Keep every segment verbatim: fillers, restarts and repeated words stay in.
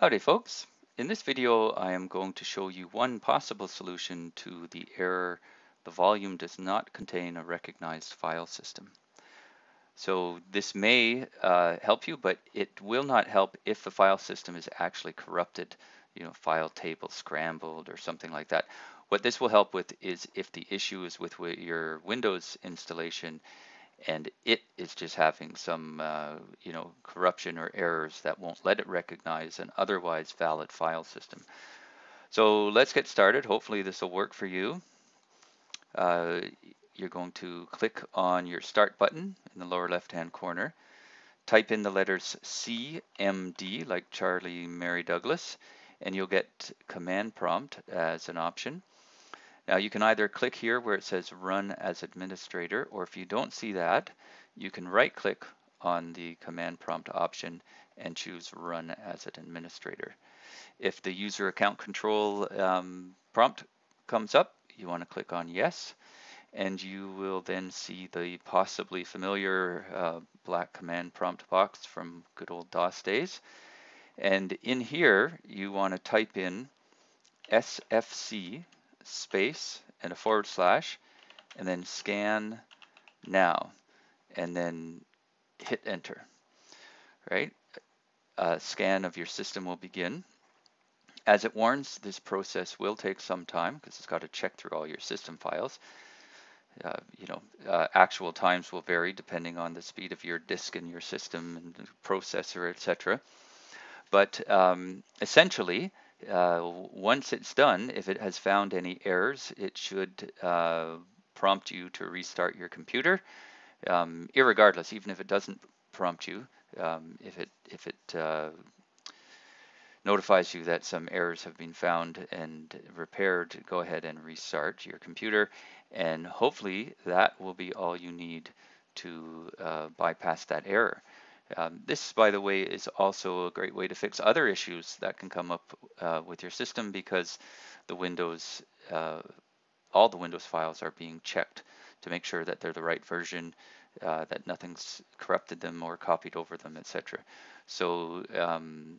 Howdy folks, in this video I am going to show you one possible solution to the error the volume does not contain a recognized file system. So this may uh, help you, but it will not help if the file system is actually corrupted, you know, file table scrambled or something like that. What this will help with is if the issue is with your Windows installation and it is just having some, uh, you know, corruption or errors that won't let it recognize an otherwise valid file system. So let's get started. Hopefully this will work for you. Uh, you're going to click on your Start button in the lower left-hand corner. Type in the letters C M D, like Charlie Mary Douglas, and you'll get Command Prompt as an option. Now you can either click here where it says Run as Administrator, or if you don't see that, you can right click on the Command Prompt option and choose Run as an Administrator. If the user account control um, prompt comes up, you want to click on Yes, and you will then see the possibly familiar uh, black command prompt box from good old DOS days. And in here, you want to type in S F C space and a forward slash and then scan now and then hit enter. Right? A scan of your system will begin. As it warns, this process will take some time because it's got to check through all your system files. Uh, you know, uh, actual times will vary depending on the speed of your disk and your system and the processor, et cetera. But um, essentially, Uh, once it's done, if it has found any errors, it should uh, prompt you to restart your computer, um, irregardless, even if it doesn't prompt you, um, if it, if it uh, notifies you that some errors have been found and repaired, go ahead and restart your computer, and hopefully that will be all you need to uh, bypass that error. Um, this, by the way, is also a great way to fix other issues that can come up uh, with your system, because the Windows, uh, all the Windows files are being checked to make sure that they're the right version, uh, that nothing's corrupted them or copied over them, et cetera. So um,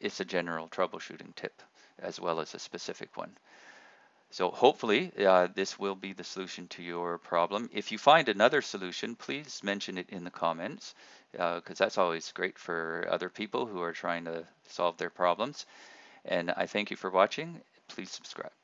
it's a general troubleshooting tip as well as a specific one. So hopefully uh, this will be the solution to your problem. If you find another solution, please mention it in the comments, because uh, that's always great for other people who are trying to solve their problems. And I thank you for watching. Please subscribe.